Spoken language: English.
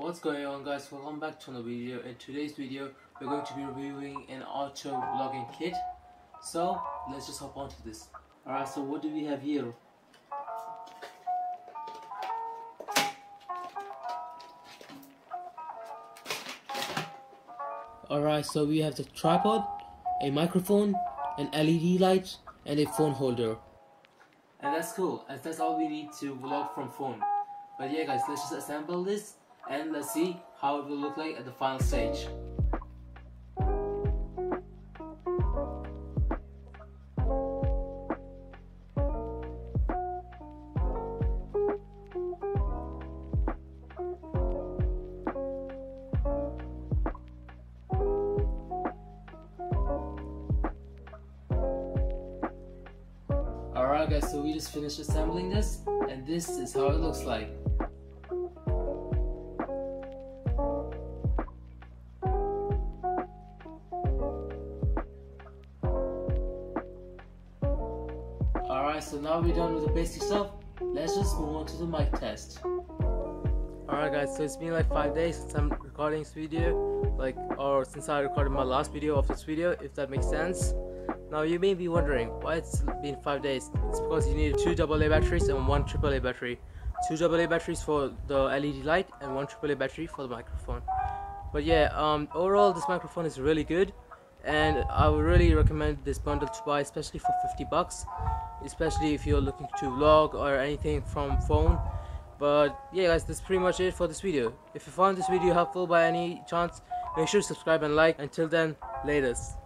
What's going on, guys? Welcome back to another video. In today's video we're going to be reviewing an OTTO vlogging kit, so let's just hop on to this. Alright, so what do we have here? Alright, so we have the tripod, a microphone, an LED light and a phone holder. And that's cool, as that's all we need to vlog from phone. But yeah guys, let's just assemble this and let's see how it will look like at the final stage. Alright guys, so we just finished assembling this and this is how it looks like. Alright, so now we're done with the basic stuff. Let's just move on to the mic test. Alright guys, so it's been like 5 days since I'm recording this video, or since I recorded my last video of this video, if that makes sense. Now you may be wondering why it's been 5 days. It's because you need 2 AA batteries and 1 AAA battery. 2 AA batteries for the LED light and 1 AAA battery for the microphone. But yeah, overall this microphone is really good, and I would really recommend this bundle to buy, especially for 50 bucks. Especially if you're looking to vlog or anything from phone. But yeah guys, that's pretty much it for this video. If you found this video helpful by any chance, make sure to subscribe and like. Until then, laters.